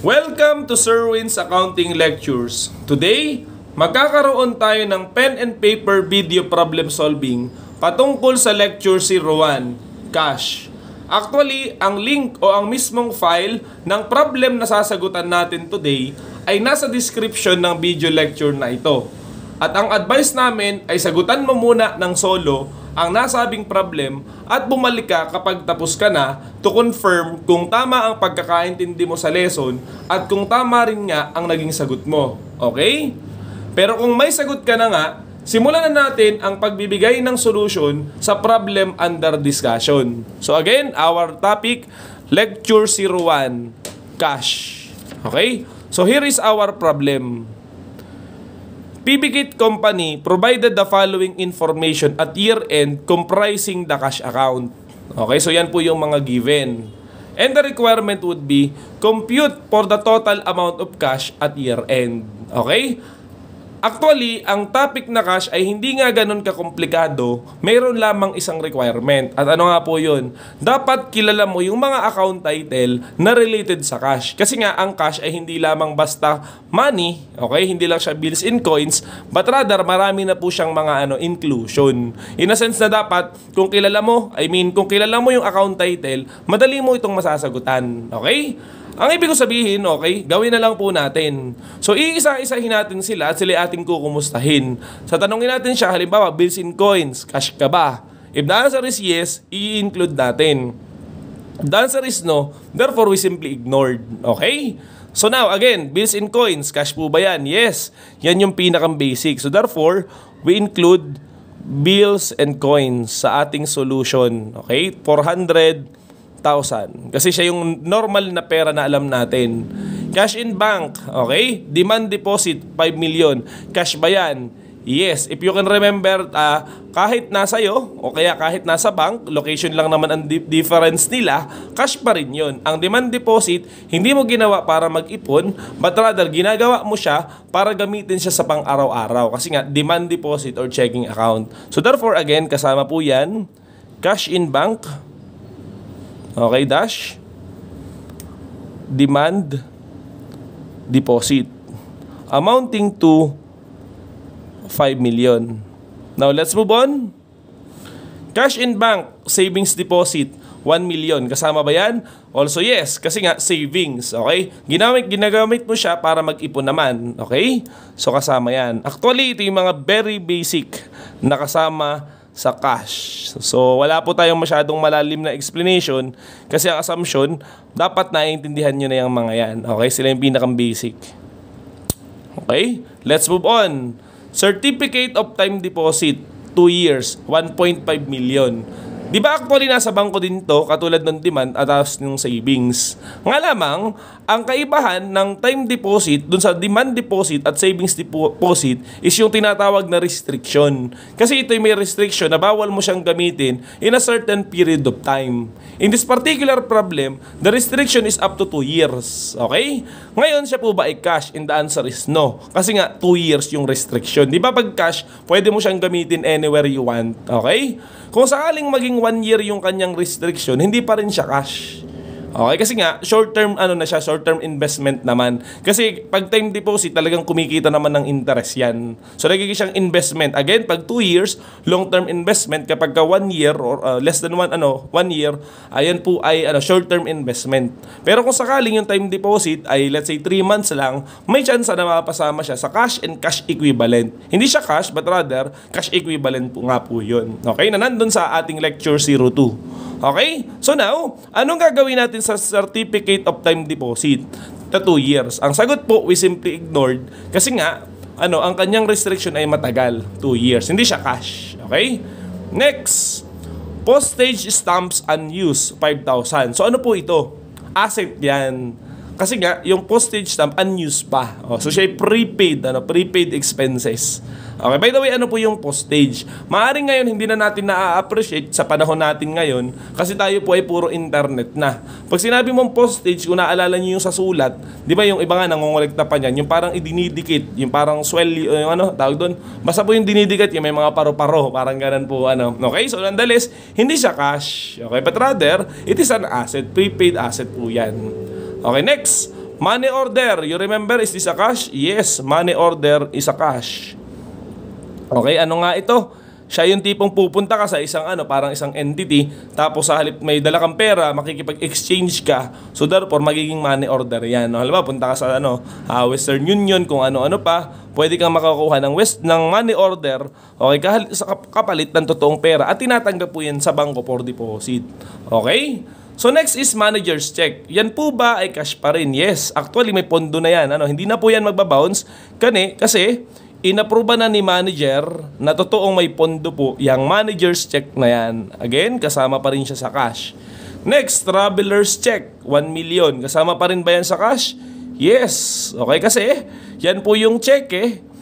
Welcome to Sir Win's Accounting Lectures. Today, magkakaroon tayo ng pen and paper video problem solving patungkol sa Lecture 01, Cash. Actually, ang link o ang mismong file ng problem na sasagutan natin today ay nasa description ng video lecture na ito. At ang advice namin ay sagutan mo muna ng solo ang nasabing problem at bumalik ka kapag tapos ka na to confirm kung tama ang pagkakaintindi mo sa lesson at kung tama rin nga ang naging sagot mo. Okay? Pero kung may sagot ka na nga, simulan na natin ang pagbibigay ng solusyon sa problem under discussion. So again, our topic, Lecture 01, Cash. Okay? So here is our problem. Pepite Company provided the following information at year-end comprising the cash account. Okay, so yan po yung mga given. And the requirement would be compute for the total amount of cash at year-end. Okay? Actually, ang topic na cash ay hindi nga ganun kakomplikado. Mayroon lamang isang requirement. At ano nga po yun? Dapat kilala mo yung mga account title na related sa cash. Kasi nga, ang cash ay hindi lamang basta money. Okay? Hindi lang siya bills in coins. But rather, marami na po siyang mga inclusion. In a sense na dapat, kung kilala mo, kung kilala mo yung account title, madali mo itong masasagutan. Okay? Ang ibig ko sabihin, okay, gawin na lang po natin. So, iisa-isahin natin sila at sila ating kukumustahin. So, tanongin natin siya, halimbawa, bills in coins, cash ka ba? If the answer is yes, i-include natin. If the answer is no, therefore, we simply ignored. Okay? So, now, again, bills in coins, cash po ba yan? Yes. Yan yung pinakang basic. So, therefore, we include bills and coins sa ating solution. Okay? 400,000. Kasi siya yung normal na pera na alam natin. Cash in bank, okay? Demand deposit, 5 million. Cash ba yan? Yes. If you can remember, kahit nasa iyo o kaya kahit nasa bank, location lang naman ang difference nila, cash pa rin yun. Ang demand deposit, hindi mo ginawa para mag-ipon, but rather ginagawa mo siya para gamitin siya sa pang-araw-araw. Kasi nga, demand deposit or checking account. So therefore, again, kasama po yan. Cash in bank, okay, dash, demand, deposit, amounting to 5 million. Now, let's move on. Cash in bank, savings deposit, 1 million. Kasama ba yan? Also, yes. Kasi nga, savings. Okay? Ginagamit mo siya para mag-ipon naman. Okay? So, kasama yan. Actually, ito yung mga very basic na kasama sa cash. So, wala po tayong masyadong malalim na explanation kasi ang assumption, dapat naiintindihan nyo na yung mga yan. Okay? Sila yung pinakang basic. Okay? Let's move on. Certificate of time deposit, 2 years, 1.5 million. Di ba actually nasa bangko din to katulad ng demand at ng savings? Nga lamang, ang kaibahan ng time deposit dun sa demand deposit at savings deposit is yung tinatawag na restriction. Kasi ito may restriction na bawal mo siyang gamitin in a certain period of time. In this particular problem, the restriction is up to 2 years. Okay? Ngayon, siya po ba ay cash? And the answer is no. Kasi nga, 2 years yung restriction. Di ba pag cash, pwede mo siyang gamitin anywhere you want. Okay? Kung sakaling maging 1 year yung kanyang restriction, hindi pa rin siya cash. Okay, kasi nga short-term short-term investment naman. Kasi pag time deposit, talagang kumikita naman ng interest yan. So nagiging siyang investment. Again, pag 2 years, long-term investment. Kapag ka 1 year or less than 1 year, ayan po ay short-term investment. Pero kung sakaling yung time deposit ay let's say 3 months lang, may chance na mapasama siya sa cash and cash equivalent. Hindi siya cash, but rather cash equivalent po nga po 'yun. Okay, na nandun sa ating lecture 02. Okay? So now, anong gagawin natin sa certificate of time deposit na 2 years? Ang sagot po, we simply ignored kasi nga, ang kanyang restriction ay matagal, 2 years. Hindi siya cash. Okay? Next, postage stamps unused, 5,000. So ano po ito? Asset yan. Kasi nga, yung postage stamp unused pa. So siya prepaid, prepaid expenses. Okay, by the way, ano po yung postage? Maaring ngayon, hindi na natin na-appreciate sa panahon natin ngayon kasi tayo po ay puro internet na. Pag sinabi mong postage, kung naalala nyo yung sa sulat, di ba yung iba nga nangongolekta pa niyan, yung parang idinidikit, yung parang swell, yung tawag doon. Basta po yung dinidikit, yung may mga paro-paro, parang ganun po, Okay, so nonetheless, hindi siya cash. Okay, but rather, it is an asset, prepaid asset po yan. Okay, next, Money order, you remember, is this a cash? Yes, money order is a cash. Okay, ano nga ito? Siya yung tipong pupunta ka sa isang ano, parang isang entity, tapos sa halip may dala kang pera, makikipag-exchange ka. So therefore, magiging money order yan. No? Halimbawa, punta ka sa ano, Western Union, kung ano-ano pa, pwede kang makakuha ng money order, okay, sa kapalit ng totoong pera. At tinatanggap po yan sa bangko for deposit. Okay? So next is manager's check. Yan po ba ay cash pa rin? Yes, actually may pondo na yan. Ano, hindi na po yan magbabounce kasi inaproba na ni manager na totoong may pondo po yung manager's check na yan. Again, kasama pa rin siya sa cash. Next, traveler's check, 1 million. Kasama pa rin ba yan sa cash? Yes. Okay, kasi yan po yung check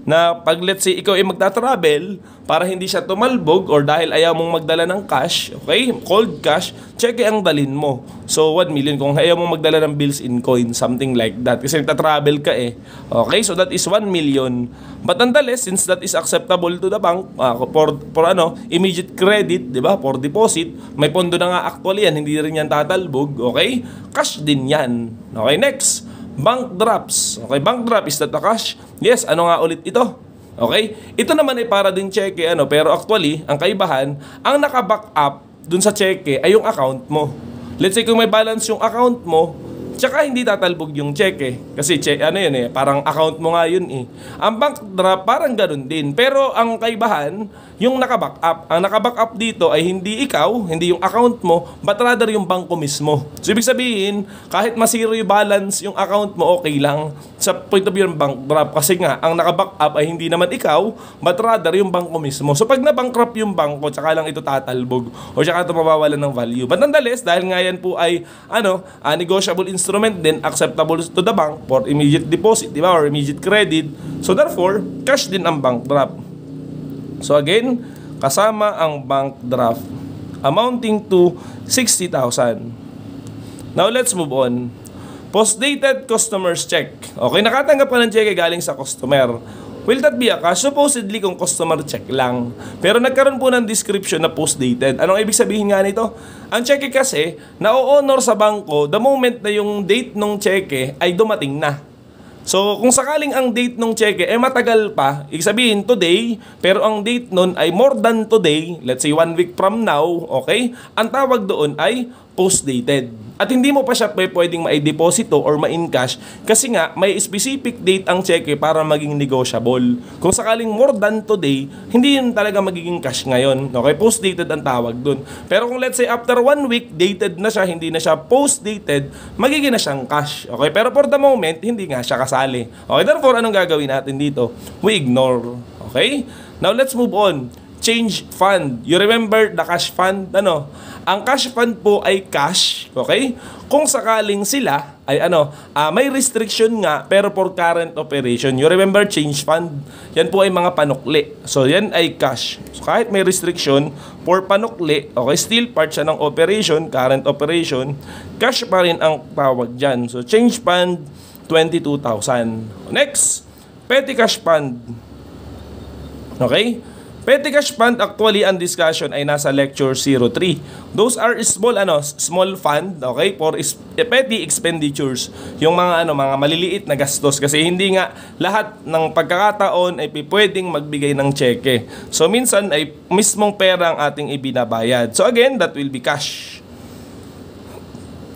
na pag let's say ikaw ay magta-travel para hindi siya tumalbog or dahil ayaw mong magdala ng cash, okay, cold cash, check ang dalin mo. So 1 million kung ayaw mong magdala ng bills in coin, something like that. Kasi nagta-travel ka Okay, so that is 1 million. But nonetheless, since that is acceptable to the bank for immediate credit, 'di ba? For deposit, may pondo na nga actually yan, hindi rin yan tatalbog, okay? Cash din yan. Okay, next. Bank drafts. Okay, bank draft is that a cash? Yes, ano nga ulit ito? Okay? Ito naman ay para din cheque pero actually, ang kaibahan, ang naka-back up dun sa cheque ay yung account mo. Let's say kung may balance yung account mo, tsaka hindi tatalbog yung cheque. Kasi parang account mo nga yun Ang bank draft parang ganun din. Pero ang kaibahan, yung naka-back up. Ang naka-back up dito ay hindi ikaw, hindi yung account mo, but rather yung bangko mismo. So ibig sabihin, kahit ma-zero balance yung account mo, okay lang sa point of view ng bank draft. Kasi nga, ang naka-back up ay hindi naman ikaw, but rather yung bangko mismo. So pag na-bankrupt yung bangko, tsaka lang ito tatalbog o tsaka ito mabawalan ng value. But nonetheless, dahil nga yan po ay negotiable instrument din, acceptable to the bank for immediate deposit, diba? Or immediate credit. So therefore, cash din ang bank draft. So again, kasama ang bank draft amounting to 60,000. Now let's move on. Post-dated customer's check. Okay, nakatanggap ka ng check galing sa customer. Will that be a cash? Supposedly kung customer check lang. Pero nagkaroon po ng description na post-dated. Anong ibig sabihin nga nito? Ang cheque kasi, na-o-honor sa bangko the moment na yung date ng cheque ay dumating na. So kung sakaling ang date ng cheque ay matagal pa, ibig sabihin today, pero ang date nun ay more than today, let's say 1 week from now, okay? Ang tawag doon ay post-dated. At hindi mo pa siya pwedeng ma-deposito or ma-in-cash kasi nga may specific date ang cheque para maging negotiable. Kung sakaling more than today, hindi yun talaga magiging cash ngayon. Okay, post-dated ang tawag dun. Pero kung let's say after 1 week, dated na siya, hindi na siya post-dated, magiging na siyang cash. Okay, pero for the moment, hindi nga siya kasali. Okay, therefore, anong gagawin natin dito? We ignore. Okay? Now, let's move on. Change fund. You remember the cash fund? Ano? Ang cash fund po ay cash, okay? Kung sakaling sila ay may restriction nga pero for current operation. You remember change fund? Yan po ay mga panukli. So yan ay cash. So, kahit may restriction for panukli, okay, still part siya ng operation, current operation, cash pa rin ang tawag dyan. So change fund, 22,000. Next, petty cash fund. Okay? Petty cash fund, actually ang discussion ay nasa lecture 03. Those are small small fund, okay, for petty expenditures, yung mga mga maliliit na gastos kasi hindi nga lahat ng pagkakataon ay pwedeng magbigay ng cheque. So minsan ay mismong pera ang ating ibinabayad. So again, that will be cash.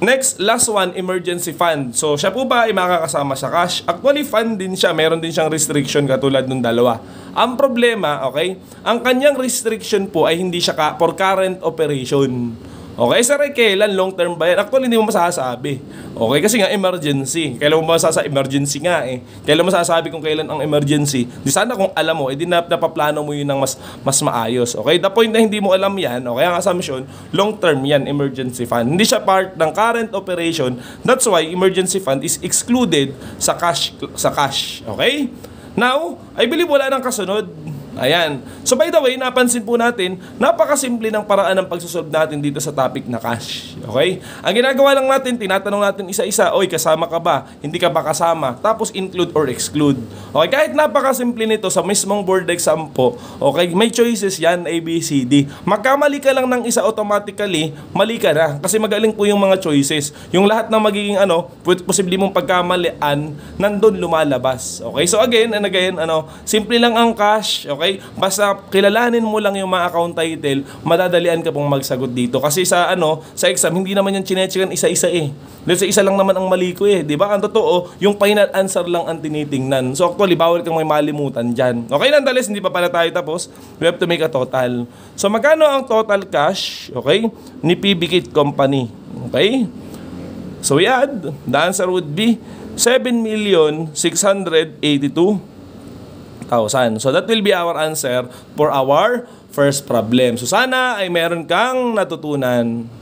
Next, last one, emergency fund. So, siya po ba ay makakasama sa cash? Actually, fund din siya. Meron din siyang restriction katulad ng dalawa. Ang problema, okay, ang kanyang restriction po ay hindi siya for current operation. Okay, sir, kailan long term ba yan? Actually, hindi mo masasabi. Okay, kasi nga emergency. Kailan mo masasabi? Emergency nga Kailan mo masasabi kung kailan ang emergency? Di sana kung alam mo, di napaplano mo yun ng mas maayos. Okay, the point na hindi mo alam yan, okay, ang assumption, long term yan, emergency fund. Hindi siya part ng current operation. That's why emergency fund is excluded sa cash. Okay? Now, I believe wala nang kasunod. Ayan. So by the way, napansin po natin, napakasimple ng paraan ng pagsosolve natin dito sa topic na cash. Okay? Ang ginagawa lang natin, tinatanong natin isa-isa, oy, kasama ka ba? Hindi ka ba kasama? Tapos include or exclude. Okay? Kahit napakasimple nito sa mismong board exam po, okay? May choices yan, A, B, C, D. Magkamali ka lang ng isa, automatically, mali ka na. Kasi magaling po yung mga choices. Yung lahat na magiging ano, posible mong pagkamalian, nandun lumalabas. Okay? So again, and again, ano, simple lang ang cash, okay? Okay? Basta kilalanin mo lang yung mga account title, madadalian ka pong magsagot dito. Kasi sa ano, sa exam, hindi naman yung chinechekan isa-isa eh. Dahil sa isa lang naman ang mali ko eh. Diba? Ang totoo, yung final answer lang ang tinitingnan. So actually, bawal kang may malimutan dyan. Okay, nonetheless, hindi pa pala tayo tapos. We have to make a total. So magkano ang total cash, okay, ni Pepite Company? Okay? So we add, the answer would be 7,682,000. So that will be our answer for our first problem. So sana ay meron kang natutunan.